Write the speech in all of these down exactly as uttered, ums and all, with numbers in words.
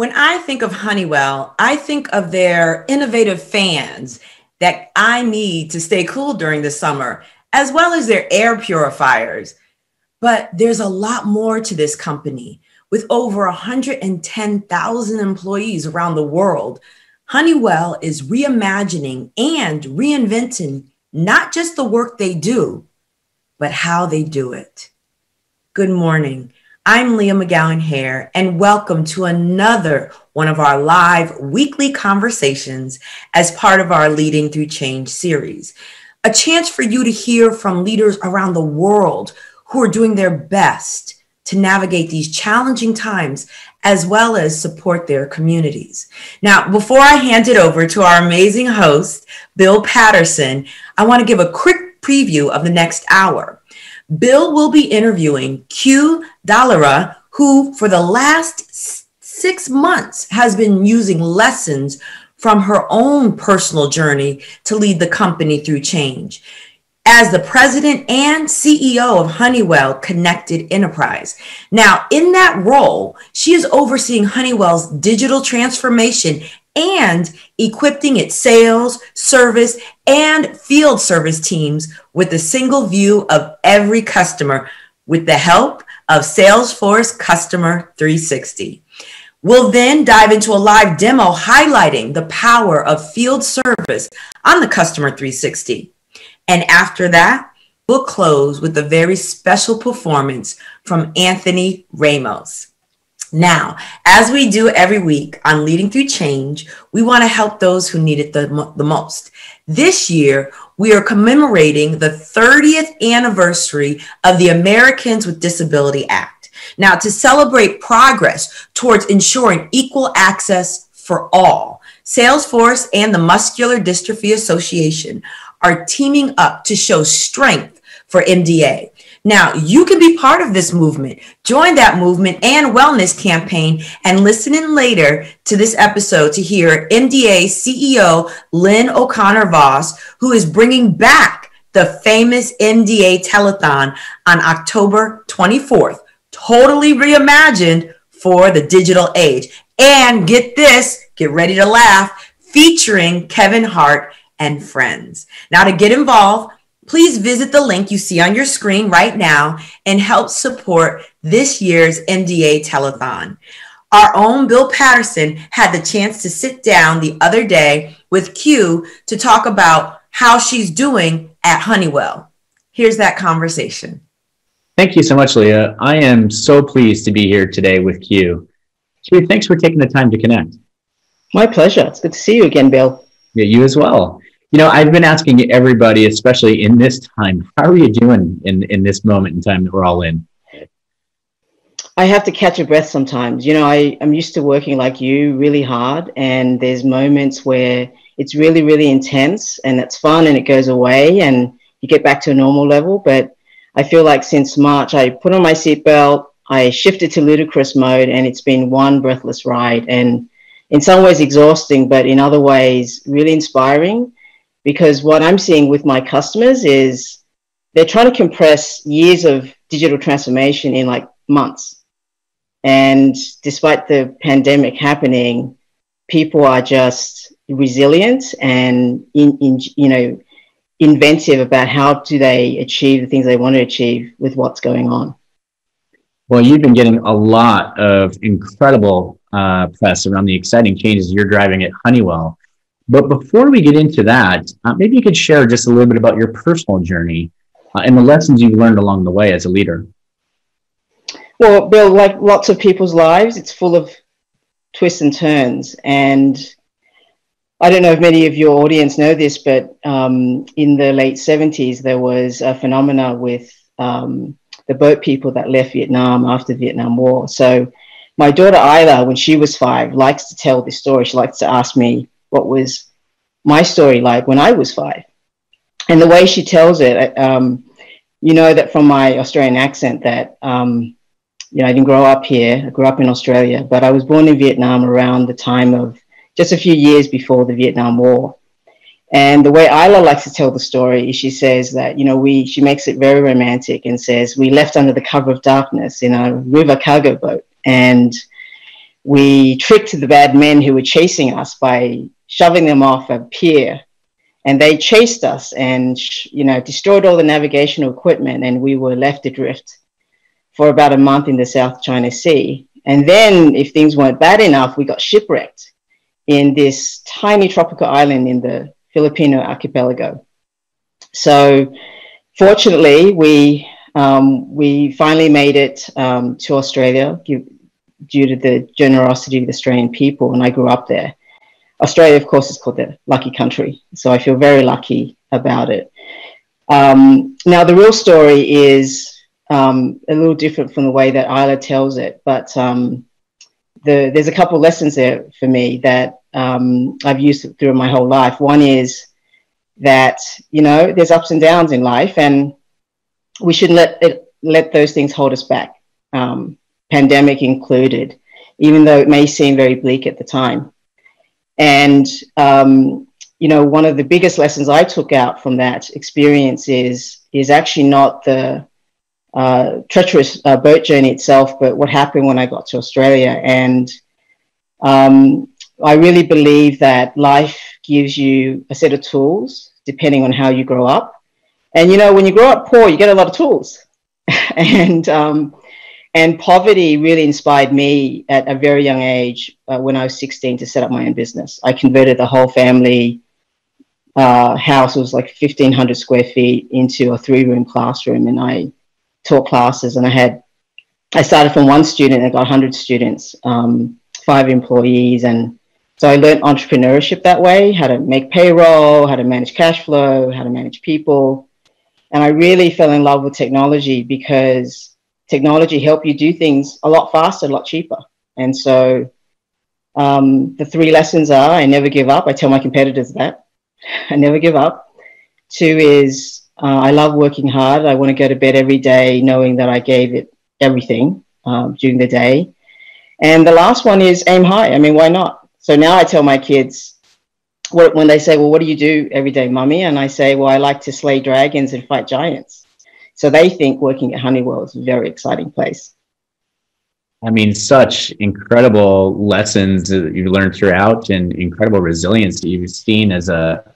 When I think of Honeywell, I think of their innovative fans that I need to stay cool during the summer, as well as their air purifiers. But there's a lot more to this company. With over one hundred ten thousand employees around the world, Honeywell is reimagining and reinventing not just the work they do, but how they do it. Good morning. I'm Leah McGowan-Hare, and welcome to another one of our live weekly conversations as part of our Leading Through Change series. A chance for you to hear from leaders around the world who are doing their best to navigate these challenging times as well as support their communities. Now, before I hand it over to our amazing host, Bill Patterson, I want to give a quick preview of the next hour. Bill will be interviewing Que Dallara, who for the last six months has been using lessons from her own personal journey to lead the company through change. As the president and C E O of Honeywell Connected Enterprise. Now, in that role, she is overseeing Honeywell's digital transformation and equipping its sales, service, and field service teams with a single view of every customer with the help of Salesforce Customer three sixty. We'll then dive into a live demo highlighting the power of field service on the Customer three sixty. And after that, we'll close with a very special performance from Anthony Ramos. Now, as we do every week on Leading Through Change, we want to help those who need it the, the most. This year, we are commemorating the thirtieth anniversary of the Americans with Disability Act. Now, to celebrate progress towards ensuring equal access for all, Salesforce and the Muscular Dystrophy Association are teaming up to show strength for M D A. Now, you can be part of this movement. Join that movement and wellness campaign and listen in later to this episode to hear M D A C E O Lynn O'Connor Voss, who is bringing back the famous M D A telethon on October twenty-fourth, totally reimagined for the digital age. And get this, get ready to laugh, featuring Kevin Hart and friends. Now, to get involved, please visit the link you see on your screen right now and help support this year's M D A telethon. Our own Bill Patterson had the chance to sit down the other day with Que to talk about how she's doing at Honeywell. Here's that conversation. Thank you so much, Leah. I am so pleased to be here today with Que. Que, thanks for taking the time to connect. My pleasure. It's good to see you again, Bill. Yeah, you as well. You know, I've been asking everybody, especially in this time, how are you doing in, in this moment in time that we're all in? I have to catch a breath sometimes. You know, I, I'm used to working like you really hard, and there's moments where it's really, really intense, and it's fun, and it goes away, and you get back to a normal level. But I feel like since March, I put on my seatbelt, I shifted to ludicrous mode, and it's been one breathless ride, and in some ways exhausting, but in other ways really inspiring. Because what I'm seeing with my customers is they're trying to compress years of digital transformation in like months. And despite the pandemic happening, people are just resilient and in, in, you know, inventive about how do they achieve the things they want to achieve with what's going on. Well, you've been getting a lot of incredible uh, press around the exciting changes you're driving at Honeywell. But before we get into that, uh, maybe you could share just a little bit about your personal journey uh, and the lessons you've learned along the way as a leader. Well, Bill, like lots of people's lives, it's full of twists and turns. And I don't know if many of your audience know this, but um, in the late seventies, there was a phenomena with um, the boat people that left Vietnam after the Vietnam War. So my daughter, Isla, when she was five, likes to tell this story. She likes to ask me, what was my story like when I was five? And the way she tells it, um, you know that from my Australian accent that, um, you know, I didn't grow up here. I grew up in Australia, but I was born in Vietnam around the time of just a few years before the Vietnam War. And the way Isla likes to tell the story is she says that, you know, we, she makes it very romantic and says, we left under the cover of darkness in a river cargo boat. And we tricked the bad men who were chasing us by shoving them off a pier, and they chased us and, you know, destroyed all the navigational equipment, and we were left adrift for about a month in the South China Sea. And then, if things weren't bad enough, we got shipwrecked in this tiny tropical island in the Filipino archipelago. So fortunately, we, um, we finally made it um, to Australia due to the generosity of the Australian people, and I grew up there. Australia, of course, is called the lucky country, so I feel very lucky about it. Um, now, the real story is um, a little different from the way that Isla tells it, but um, the, there's a couple of lessons there for me that um, I've used through my whole life. One is that, you know, there's ups and downs in life, and we shouldn't let, it, let those things hold us back, um, pandemic included, even though it may seem very bleak at the time. And, um, you know, one of the biggest lessons I took out from that experience is, is actually not the uh, treacherous uh, boat journey itself, but what happened when I got to Australia. And um, I really believe that life gives you a set of tools depending on how you grow up. And, you know, when you grow up poor, you get a lot of tools. and, um, And poverty really inspired me at a very young age uh, when I was sixteen to set up my own business. I converted the whole family uh, house, it was like fifteen hundred square feet, into a three-room classroom, and I taught classes, and I had, I started from one student and got one hundred students, um, five employees, and so I learned entrepreneurship that way, how to make payroll, how to manage cash flow, how to manage people, and I really fell in love with technology because technology help you do things a lot faster, a lot cheaper. And so um, the three lessons are, I never give up. I tell my competitors that. I never give up. Two is, uh, I love working hard. I want to go to bed every day knowing that I gave it everything um, during the day. And the last one is aim high. I mean, why not? So now I tell my kids, when they say, well, what do you do every day, Mummy? And I say, well, I like to slay dragons and fight giants. So they think working at Honeywell is a very exciting place. I mean, such incredible lessons that you learned throughout, and incredible resilience that you've seen as a,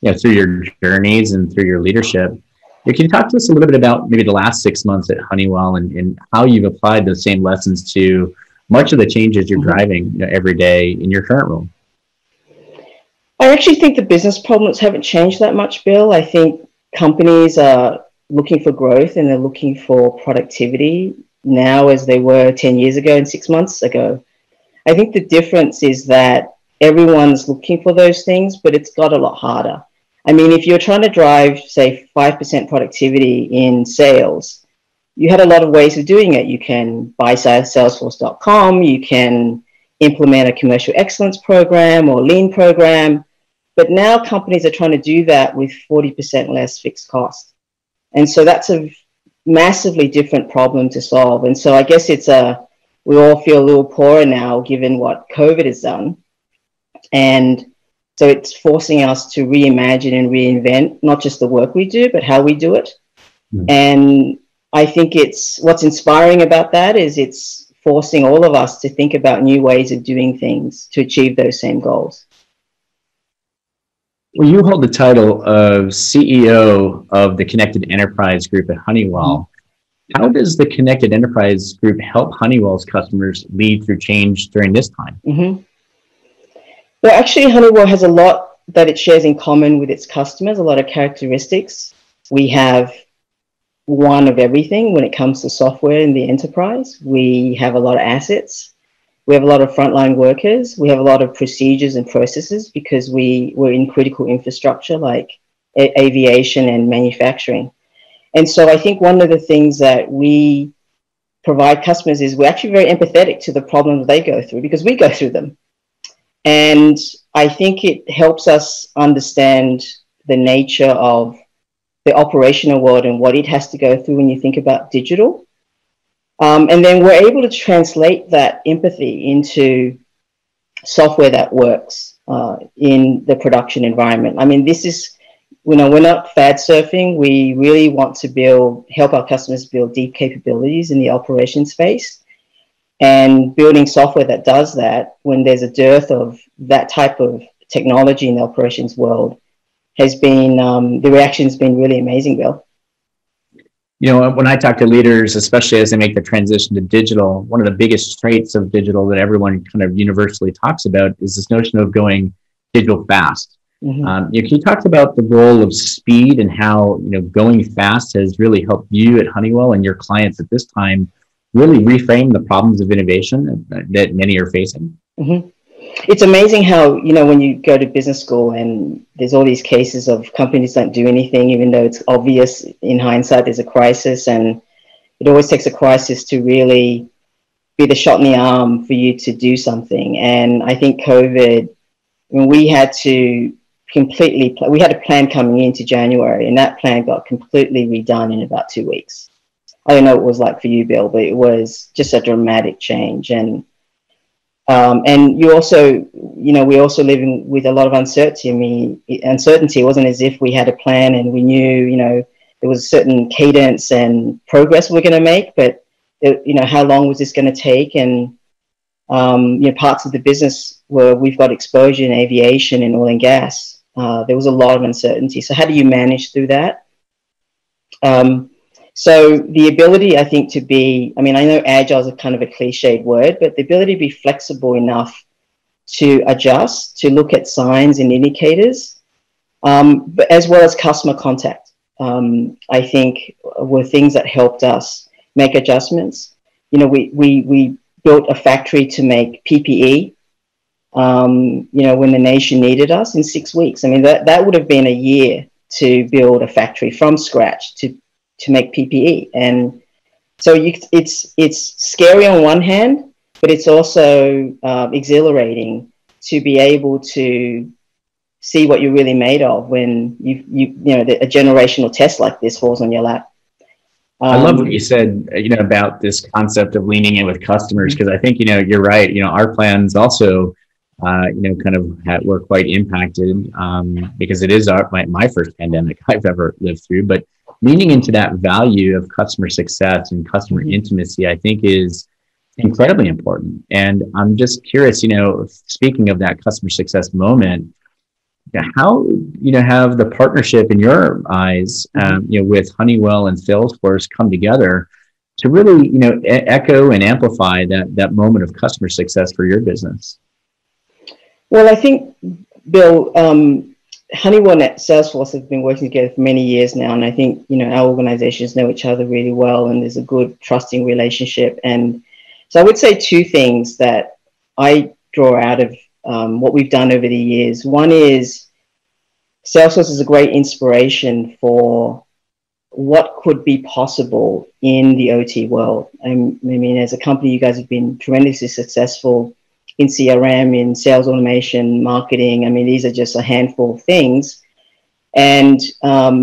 you know, through your journeys and through your leadership. Can you talk to us a little bit about maybe the last six months at Honeywell, and, and how you've applied those same lessons to much of the changes you're mm-hmm. driving, you know, every day in your current role? I actually think the business problems haven't changed that much, Bill. I think companies are looking for growth, and they're looking for productivity now as they were ten years ago and six months ago. I think the difference is that everyone's looking for those things, but it's got a lot harder. I mean, if you're trying to drive, say, five percent productivity in sales, you had a lot of ways of doing it. You can buy salesforce dot com, you can implement a commercial excellence program or lean program, but now companies are trying to do that with forty percent less fixed cost. And so that's a massively different problem to solve. And so I guess it's a, we all feel a little poorer now given what COVID has done. And so it's forcing us to reimagine and reinvent, not just the work we do, but how we do it. Mm-hmm. And I think it's, what's inspiring about that is it's forcing all of us to think about new ways of doing things to achieve those same goals. Well, you hold the title of C E O of the Connected Enterprise Group at Honeywell. How does the Connected Enterprise Group help Honeywell's customers lead through change during this time? Mm-hmm. Well, actually, Honeywell has a lot that it shares in common with its customers, a lot of characteristics. We have one of everything when it comes to software in the enterprise. We have a lot of assets. We have a lot of frontline workers. We have a lot of procedures and processes because we were in critical infrastructure like aviation and manufacturing. And so I think one of the things that we provide customers is we're actually very empathetic to the problems they go through because we go through them. And I think it helps us understand the nature of the operational world and what it has to go through when you think about digital. Um, and then we're able to translate that empathy into software that works uh, in the production environment. I mean, this is, you know, we're not fad surfing. We really want to build, help our customers build deep capabilities in the operation space. And building software that does that when there's a dearth of that type of technology in the operations world has been, um, the reaction's been really amazing, Bill. You know, when I talk to leaders, especially as they make the transition to digital, one of the biggest traits of digital that everyone kind of universally talks about is this notion of going digital fast. Mm-hmm. um, you know, can you talk about the role of speed and how, you know, going fast has really helped you at Honeywell and your clients at this time really reframe the problems of innovation that many are facing? Mm-hmm. It's amazing how, you know, when you go to business school and there's all these cases of companies don't do anything, even though it's obvious in hindsight there's a crisis, and it always takes a crisis to really be the shot in the arm for you to do something. And I think COVID, when we had to completely, we had a plan coming into January, and that plan got completely redone in about two weeks. I don't know what it was like for you, Bill, but it was just a dramatic change. And Um, and you also, you know, we're also living with a lot of uncertainty. I mean, uncertainty. It wasn't as if we had a plan and we knew, you know, there was a certain cadence and progress we we're going to make, but, it, you know, how long was this going to take? And, um, you know, parts of the business where we've got exposure in aviation and oil and gas, uh, there was a lot of uncertainty. So how do you manage through that? Um, So the ability, I think, to be, I mean, I know agile is a kind of a cliched word, but the ability to be flexible enough to adjust, to look at signs and indicators, um, but as well as customer contact, um, I think were things that helped us make adjustments. You know, we, we, we built a factory to make P P E, um, you know, when the nation needed us in six weeks. I mean, that, that would have been a year to build a factory from scratch to to make P P E. And so you, it's it's scary on one hand, but it's also uh, exhilarating to be able to see what you're really made of when you you you know a generational test like this falls on your lap. Um, I love what you said, you know, about this concept of leaning in with customers, because I think, you know, you're right. You know, our plans also Uh, you know, kind of had, were quite impacted um, because it is our, my, my first pandemic I've ever lived through. But leaning into that value of customer success and customer mm-hmm. intimacy, I think, is incredibly important. And I'm just curious, you know, speaking of that customer success moment, how, you know, have the partnership in your eyes, um, you know, with Honeywell and Salesforce come together to really, you know, e- echo and amplify that, that moment of customer success for your business? Well, I think, Bill, um, Honeywell and Salesforce have been working together for many years now, and I think, you know, our organizations know each other really well, and there's a good trusting relationship. And so I would say two things that I draw out of um, what we've done over the years. One is Salesforce is a great inspiration for what could be possible in the O T world. I mean, as a company, you guys have been tremendously successful in C R M, in sales automation, marketing. I mean, these are just a handful of things. And um,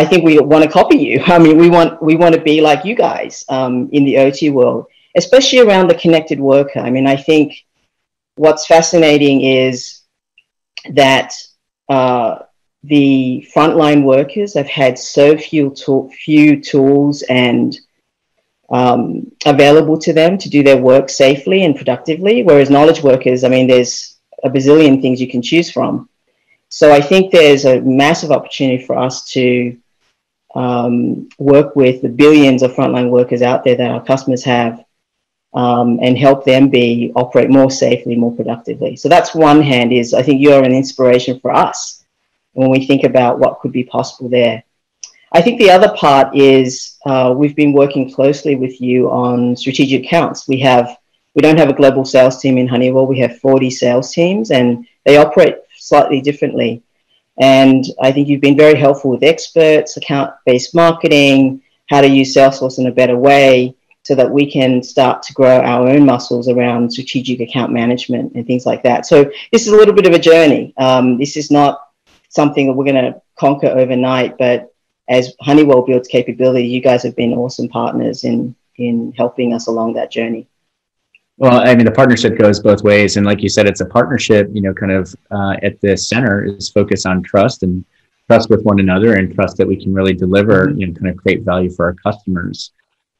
I think we want to copy you. I mean, we want we want to be like you guys um, in the O T world, especially around the connected worker. I mean, I think what's fascinating is that uh, the frontline workers have had so few, to- few tools and Um, available to them to do their work safely and productively, whereas knowledge workers, I mean, there's a bazillion things you can choose from. So I think there's a massive opportunity for us to um, work with the billions of frontline workers out there that our customers have um, and help them be operate more safely, more productively. So that's one hand is, I think you're an inspiration for us when we think about what could be possible there. I think the other part is uh, we've been working closely with you on strategic accounts. We have, we don't have a global sales team in Honeywell. We have forty sales teams, and they operate slightly differently. And I think you've been very helpful with experts, account-based marketing, how to use Salesforce in a better way so that we can start to grow our own muscles around strategic account management and things like that. So this is a little bit of a journey. Um, this is not something that we're going to conquer overnight, but as Honeywell builds capability, you guys have been awesome partners in in helping us along that journey. Well, I mean, the partnership goes both ways. And like you said, it's a partnership, you know, kind of uh, at the center is focused on trust and trust with one another and trust that we can really deliver, you know, kind of create value for our customers.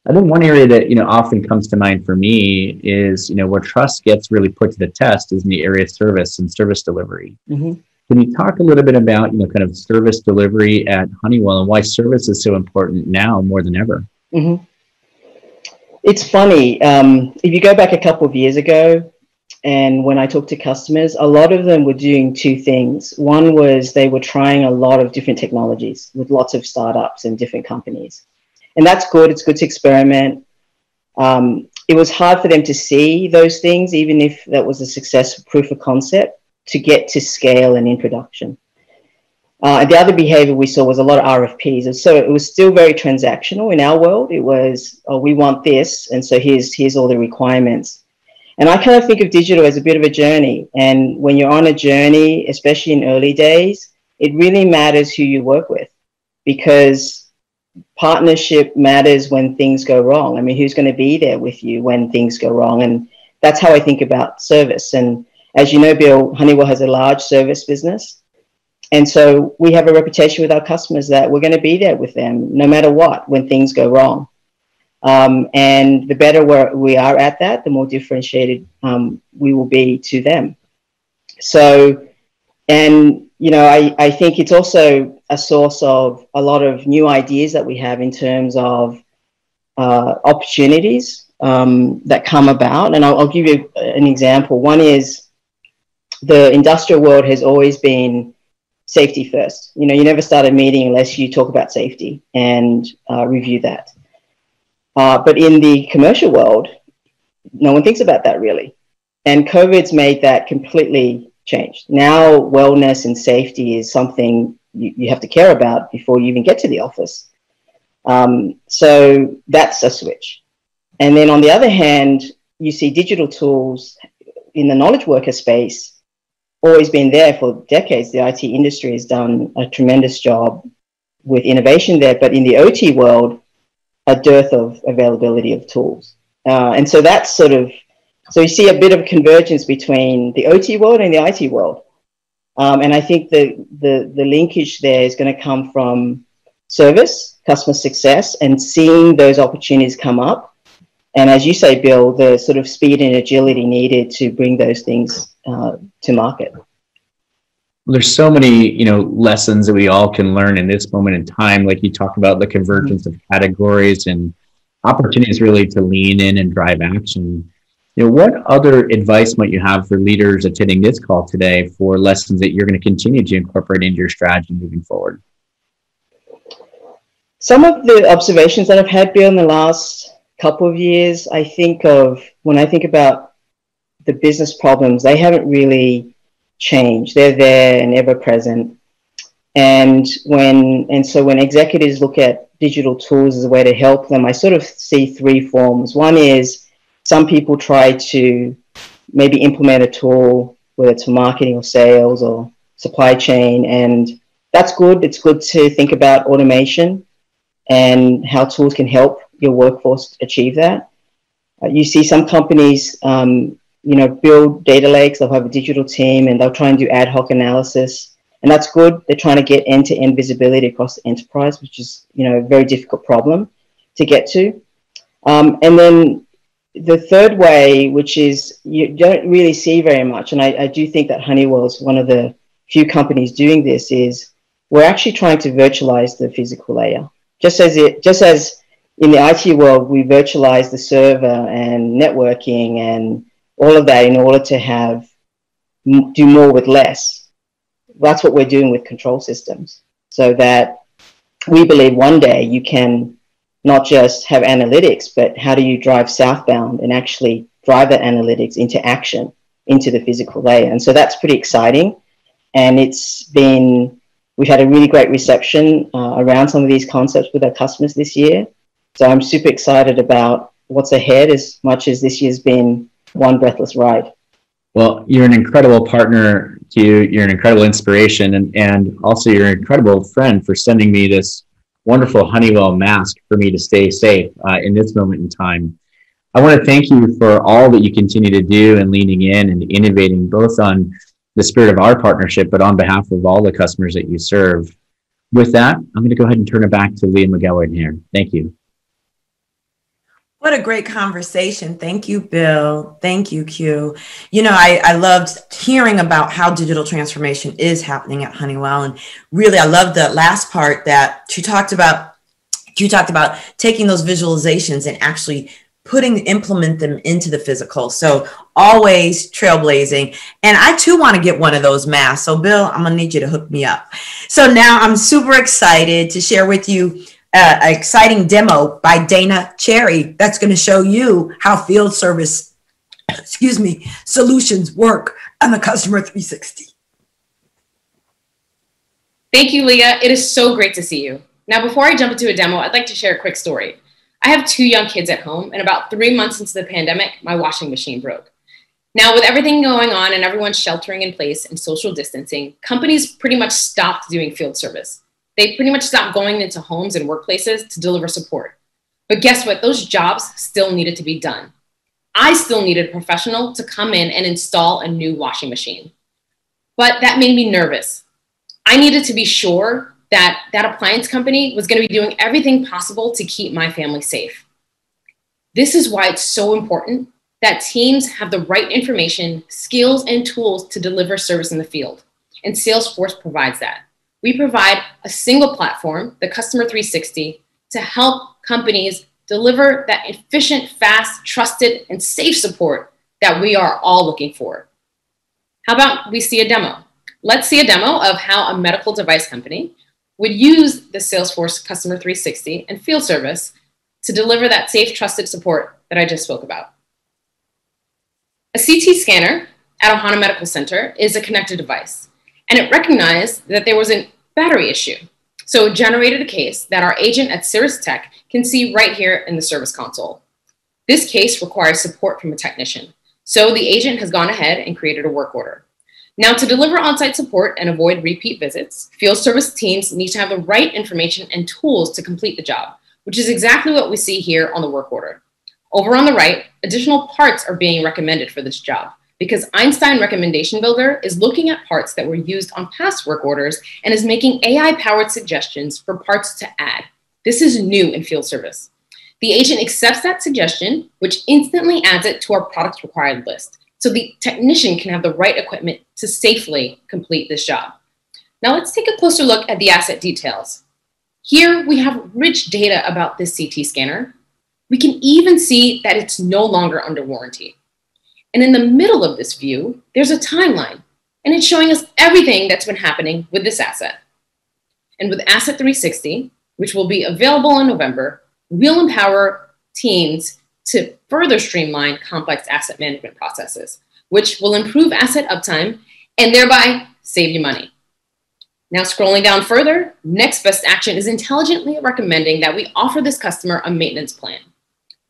I think one area that, you know, often comes to mind for me is, you know, where trust gets really put to the test is in the area of service and service delivery. Mm-hmm. Can you talk a little bit about, you know, kind of service delivery at Honeywell and why service is so important now more than ever? Mm-hmm. It's funny. Um, if you go back a couple of years ago, and when I talked to customers, a lot of them were doing two things. One was they were trying a lot of different technologies with lots of startups and different companies. And that's good. It's good to experiment. Um, it was hard for them to see those things, even if that was a successful proof of concept, to get to scale and in production. Uh, the other behavior we saw was a lot of R F Ps. And so it was still very transactional in our world. It was, oh, we want this. And so here's, here's all the requirements. And I kind of think of digital as a bit of a journey. And when you're on a journey, especially in early days, it really matters who you work with, because partnership matters when things go wrong. I mean, who's going to be there with you when things go wrong? And that's how I think about service. And as you know, Bill, Honeywell has a large service business. And so we have a reputation with our customers that we're going to be there with them no matter what when things go wrong. Um, and the better we're, we are at that, the more differentiated um, we will be to them. So, and, you know, I, I think it's also a source of a lot of new ideas that we have in terms of uh, opportunities um, that come about. And I'll, I'll give you an example. One is the industrial world has always been safety first. You know, you never start a meeting unless you talk about safety and uh, review that. Uh, but in the commercial world, no one thinks about that really. And COVID's made that completely change. Now, wellness and safety is something you, you have to care about before you even get to the office. Um, so that's a switch. And then on the other hand, you see digital tools in the knowledge worker space always been there for decades. The I T industry has done a tremendous job with innovation there, but in the O T world, a dearth of availability of tools. Uh, and so that's sort of, so you see a bit of convergence between the O T world and the I T world. Um, and I think the, the, the linkage there is going to come from service, customer success, and seeing those opportunities come up. And as you say, Bill, the sort of speed and agility needed to bring those things uh, to market. There's so many, you know, lessons that we all can learn in this moment in time. Like you talked about the convergence of categories and opportunities really to lean in and drive action. You know, what other advice might you have for leaders attending this call today for lessons that you're going to continue to incorporate into your strategy moving forward? Some of the observations that I've had, Bill, in the last couple of years, I think of when I think about the business problems, they haven't really change. They're there and ever present. And when, and so when executives look at digital tools as a way to help them, I sort of see three forms. One is some people try to maybe implement a tool, whether it's marketing or sales or supply chain. And that's good. It's good to think about automation and how tools can help your workforce achieve that. Uh, you see some companies, um, you know, build data lakes, they'll have a digital team and they'll try and do ad hoc analysis. And that's good. They're trying to get end-to-end visibility across the enterprise, which is, you know, a very difficult problem to get to. Um, and then the third way, which is you don't really see very much, and I, I do think that Honeywell is one of the few companies doing this, is we're actually trying to virtualize the physical layer. Just as it, just as in the I T world, we virtualize the server and networking and all of that in order to have, do more with less. That's what we're doing with control systems, so that we believe one day you can not just have analytics, but how do you drive southbound and actually drive that analytics into action, into the physical layer. And so that's pretty exciting. And it's been, we've had a really great reception uh, around some of these concepts with our customers this year. So I'm super excited about what's ahead as much as this year's been one breathless ride. Well, you're an incredible partner to you. You're an incredible inspiration. And, and also you're an incredible friend for sending me this wonderful Honeywell mask for me to stay safe uh, in this moment in time. I want to thank you for all that you continue to do and leaning in and innovating, both on the spirit of our partnership, but on behalf of all the customers that you serve. With that, I'm going to go ahead and turn it back to Leah McGowan-Hare. Thank you. What a great conversation. Thank you, Bill. Thank you, Q. You know, I, I loved hearing about how digital transformation is happening at Honeywell. And really, I loved the last part that she talked about. You talked about taking those visualizations and actually putting, implement them into the physical. So always trailblazing. And I too want to get one of those masks. So Bill, I'm going to need you to hook me up. So now I'm super excited to share with you uh, an exciting demo by Dana Cherry that's going to show you how field service, excuse me, solutions work on the Customer three sixty. Thank you, Leah. It is so great to see you. Now, before I jump into a demo, I'd like to share a quick story. I have two young kids at home, and about three months into the pandemic, my washing machine broke. Now, with everything going on and everyone sheltering in place and social distancing, companies pretty much stopped doing field service. They pretty much stopped going into homes and workplaces to deliver support. But guess what? Those jobs still needed to be done. I still needed a professional to come in and install a new washing machine. But that made me nervous. I needed to be sure that that appliance company was going to be doing everything possible to keep my family safe. This is why it's so important that teams have the right information, skills, and tools to deliver service in the field. And Salesforce provides that. We provide a single platform, the Customer three sixty, to help companies deliver that efficient, fast, trusted, and safe support that we are all looking for. How about we see a demo? Let's see a demo of how a medical device company would use the Salesforce Customer three sixty and field service to deliver that safe, trusted support that I just spoke about. A C T scanner at Ohana Medical Center is a connected device, and it recognized that there was a battery issue. So it generated a case that our agent at Cirrus Tech can see right here in the service console. This case requires support from a technician. So the agent has gone ahead and created a work order. Now, to deliver on-site support and avoid repeat visits, field service teams need to have the right information and tools to complete the job, which is exactly what we see here on the work order. Over on the right, additional parts are being recommended for this job because Einstein Recommendation Builder is looking at parts that were used on past work orders and is making A I-powered suggestions for parts to add. This is new in field service. The agent accepts that suggestion, which instantly adds it to our product required list, so the technician can have the right equipment to safely complete this job. Now let's take a closer look at the asset details. Here we have rich data about this C T scanner. We can even see that it's no longer under warranty. And in the middle of this view, there's a timeline, and it's showing us everything that's been happening with this asset. And with Asset three sixty, which will be available in November, we'll empower teams to further streamline complex asset management processes, which will improve asset uptime and thereby save you money. Now scrolling down further, next best action is intelligently recommending that we offer this customer a maintenance plan.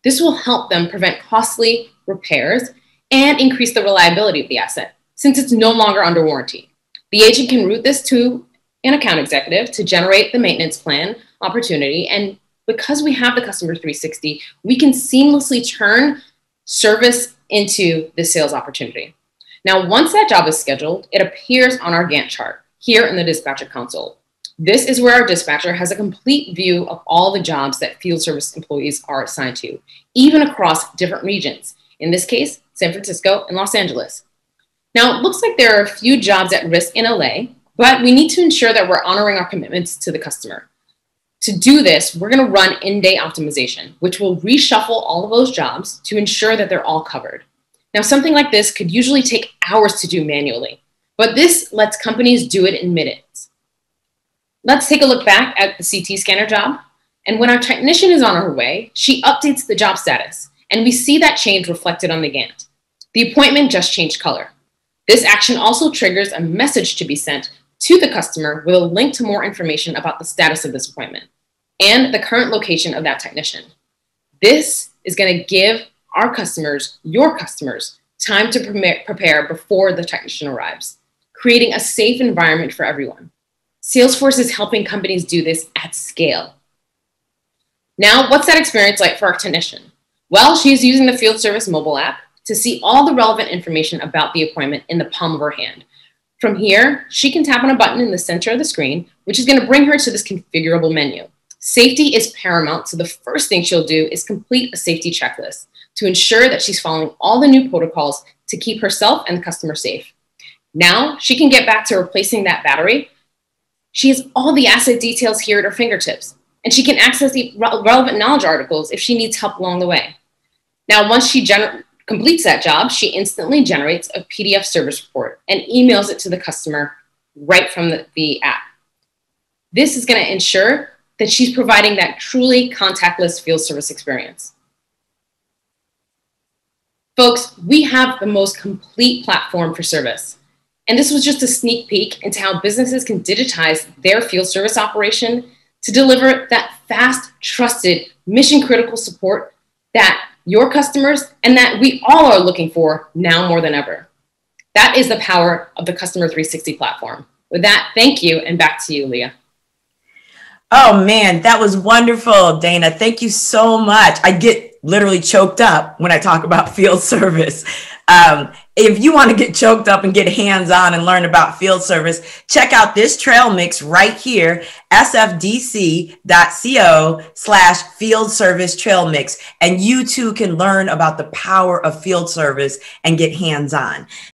This will help them prevent costly repairs and increase the reliability of the asset since it's no longer under warranty. The agent can route this to an account executive to generate the maintenance plan opportunity, and because we have the Customer three sixty, we can seamlessly turn service into the sales opportunity. Now, once that job is scheduled, it appears on our Gantt chart here in the dispatcher console. This is where our dispatcher has a complete view of all the jobs that field service employees are assigned to, even across different regions. In this case, San Francisco and Los Angeles. Now, it looks like there are a few jobs at risk in L A, but we need to ensure that we're honoring our commitments to the customer. To do this, we're going to run in-day optimization, which will reshuffle all of those jobs to ensure that they're all covered. Now, something like this could usually take hours to do manually, but this lets companies do it in minutes. Let's take a look back at the C T scanner job. And when our technician is on her way, she updates the job status, and we see that change reflected on the Gantt. The appointment just changed color. This action also triggers a message to be sent to the customer with a link to more information about the status of this appointment and the current location of that technician. This is going to give our customers, your customers, time to prepare before the technician arrives, creating a safe environment for everyone. Salesforce is helping companies do this at scale. Now, what's that experience like for our technician? Well, she's using the Field Service mobile app to see all the relevant information about the appointment in the palm of her hand. From here, she can tap on a button in the center of the screen, which is going to bring her to this configurable menu. Safety is paramount, so the first thing she'll do is complete a safety checklist to ensure that she's following all the new protocols to keep herself and the customer safe. Now she can get back to replacing that battery. She has all the asset details here at her fingertips, and she can access the relevant knowledge articles if she needs help along the way. Now, once she completes that job, she instantly generates a P D F service report and emails it to the customer right from the, the app. This is going to ensure that she's providing that truly contactless field service experience. Folks, we have the most complete platform for service. And this was just a sneak peek into how businesses can digitize their field service operation to deliver that fast, trusted, mission-critical support that your customers and that we all are looking for now more than ever. That is the power of the Customer three sixty platform. With that, thank you, and back to you, Leah. Oh, man, that was wonderful, Dana. Thank you so much. I get literally choked up when I talk about field service. Um, if you want to get choked up and get hands-on and learn about field service, check out this trail mix right here, sfdc.co slash field service trail mix. And you too can learn about the power of field service and get hands-on.